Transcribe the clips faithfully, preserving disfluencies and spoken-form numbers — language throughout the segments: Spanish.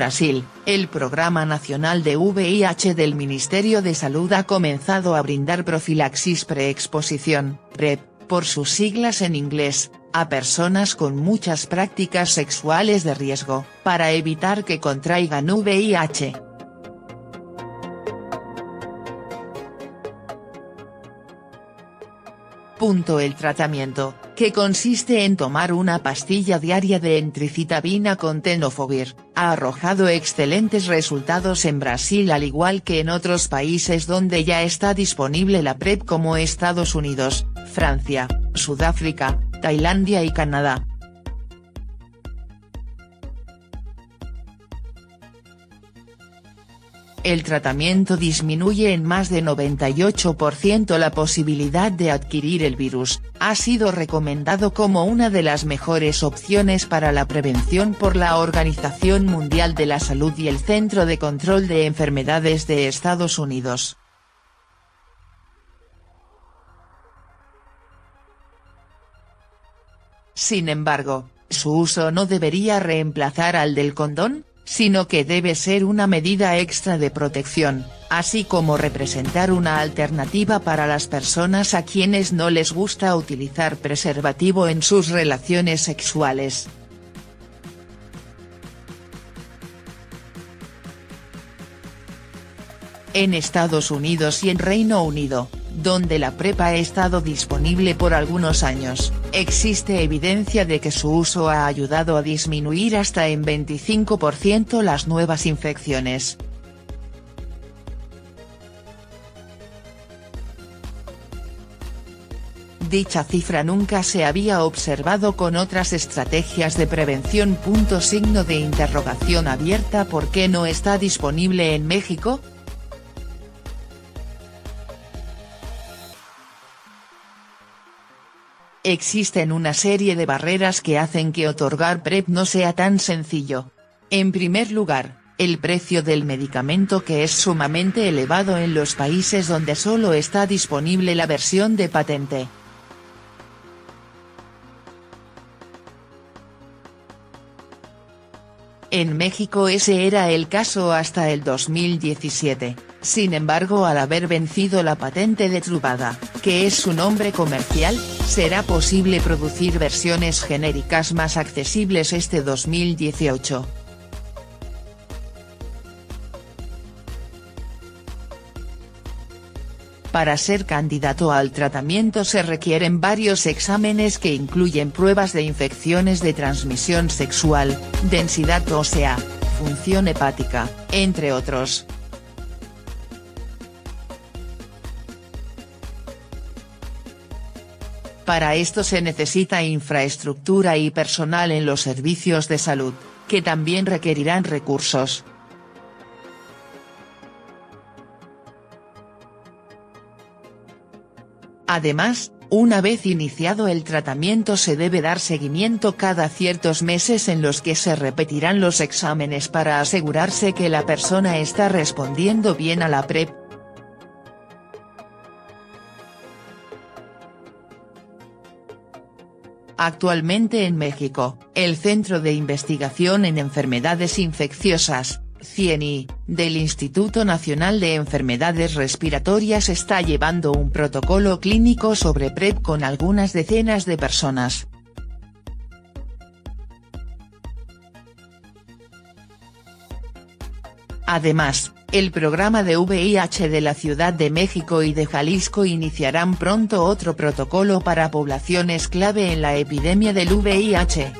Brasil, el Programa Nacional de V I H del Ministerio de Salud ha comenzado a brindar profilaxis preexposición, PrEP, por sus siglas en inglés, a personas con muchas prácticas sexuales de riesgo, para evitar que contraigan V I H. El tratamiento, que consiste en tomar una pastilla diaria de entricitabina con tenofovir, ha arrojado excelentes resultados en Brasil al igual que en otros países donde ya está disponible la PrEP como Estados Unidos, Francia, Sudáfrica, Tailandia y Canadá. El tratamiento disminuye en más de noventa y ocho por ciento la posibilidad de adquirir el virus, ha sido recomendado como una de las mejores opciones para la prevención por la Organización Mundial de la Salud y el Centro de Control de Enfermedades de Estados Unidos. Sin embargo, su uso no debería reemplazar al del condón, sino que debe ser una medida extra de protección, así como representar una alternativa para las personas a quienes no les gusta utilizar preservativo en sus relaciones sexuales. En Estados Unidos y en Reino Unido, donde la PrEP ha estado disponible por algunos años, existe evidencia de que su uso ha ayudado a disminuir hasta en veinticinco por ciento las nuevas infecciones. Dicha cifra nunca se había observado con otras estrategias de prevención. Signo de interrogación abierta: ¿por qué no está disponible en México? Existen una serie de barreras que hacen que otorgar PrEP no sea tan sencillo. En primer lugar, el precio del medicamento, que es sumamente elevado en los países donde solo está disponible la versión de patente. En México ese era el caso hasta el dos mil diecisiete, sin embargo, al haber vencido la patente de Truvada, que es su nombre comercial, será posible producir versiones genéricas más accesibles este dos mil dieciocho. Para ser candidato al tratamiento se requieren varios exámenes que incluyen pruebas de infecciones de transmisión sexual, densidad ósea, función hepática, entre otros. Para esto se necesita infraestructura y personal en los servicios de salud, que también requerirán recursos. Además, una vez iniciado el tratamiento se debe dar seguimiento cada ciertos meses en los que se repetirán los exámenes para asegurarse que la persona está respondiendo bien a la PrEP. Actualmente en México, el Centro de Investigación en Enfermedades Infecciosas, CIENI, del Instituto Nacional de Enfermedades Respiratorias está llevando un protocolo clínico sobre PrEP con algunas decenas de personas. Además, el programa de V I H de la Ciudad de México y de Jalisco iniciarán pronto otro protocolo para poblaciones clave en la epidemia del V I H.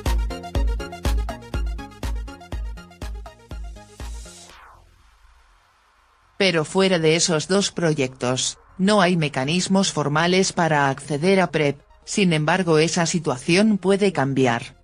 Pero fuera de esos dos proyectos, no hay mecanismos formales para acceder a PrEP, sin embargo esa situación puede cambiar.